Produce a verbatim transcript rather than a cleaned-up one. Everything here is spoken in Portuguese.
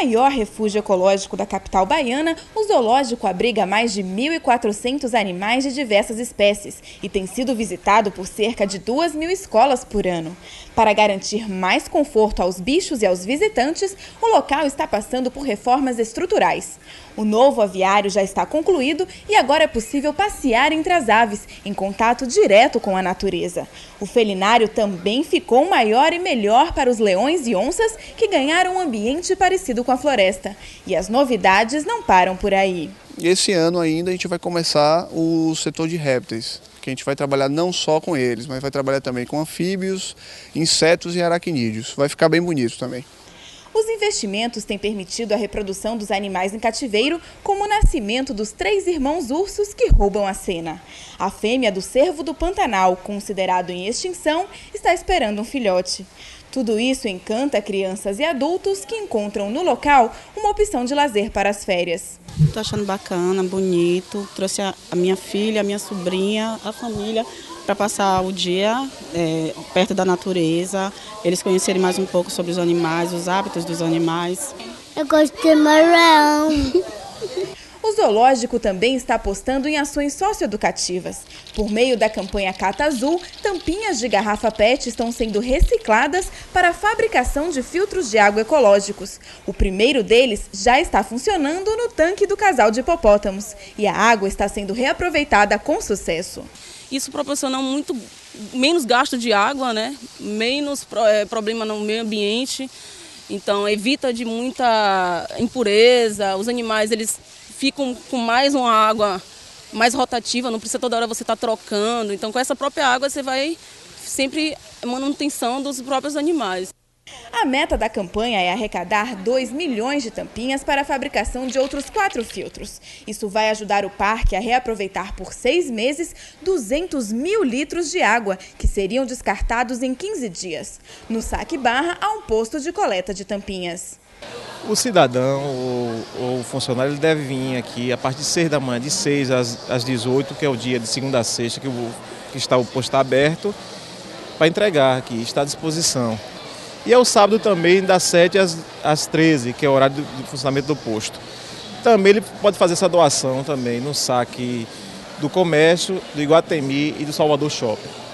maior refúgio ecológico da capital baiana, o zoológico abriga mais de mil e quatrocentos animais de diversas espécies e tem sido visitado por cerca de duas mil escolas por ano. Para garantir mais conforto aos bichos e aos visitantes, o local está passando por reformas estruturais. O novo aviário já está concluído e agora é possível passear entre as aves, em contato direto com a natureza. O felinário também ficou maior e melhor para os leões e onças, que ganharam um ambiente parecido com a floresta. E as novidades não param por aí. Esse ano ainda a gente vai começar o setor de répteis, que a gente vai trabalhar não só com eles, mas vai trabalhar também com anfíbios, insetos e aracnídeos. Vai ficar bem bonito também. Os investimentos têm permitido a reprodução dos animais em cativeiro, como o nascimento dos três irmãos ursos que roubam a cena. A fêmea do cervo do Pantanal, considerado em extinção, está esperando um filhote. Tudo isso encanta crianças e adultos que encontram no local uma opção de lazer para as férias. Estou achando bacana, bonito, trouxe a minha filha, a minha sobrinha, a família para passar o dia é, perto da natureza, eles conhecerem mais um pouco sobre os animais, os hábitos dos animais. Eu gosto de marrom. O zoológico também está apostando em ações socioeducativas. Por meio da campanha Cata Azul, tampinhas de garrafa P E T estão sendo recicladas para a fabricação de filtros de água ecológicos. O primeiro deles já está funcionando no tanque do casal de hipopótamos e a água está sendo reaproveitada com sucesso. Isso proporciona muito menos gasto de água, né? Menos é, problema no meio ambiente, então evita de muita impureza, os animais eles ficam com mais uma água mais rotativa, não precisa toda hora você estar trocando. Então, com essa própria água, você vai sempre manutenção dos próprios animais. A meta da campanha é arrecadar dois milhões de tampinhas para a fabricação de outros quatro filtros. Isso vai ajudar o parque a reaproveitar por seis meses duzentos mil litros de água, que seriam descartados em quinze dias. No Saque Barra, há um posto de coleta de tampinhas. O cidadão ou o funcionário ele deve vir aqui a partir de seis da manhã, de seis às, às dezoito, que é o dia de segunda a sexta, que, o, que está o posto aberto, para entregar aqui, está à disposição. E ao sábado também, das sete às, às treze, que é o horário do, do funcionamento do posto. Também ele pode fazer essa doação também no saque do comércio, do Iguatemi e do Salvador Shopping.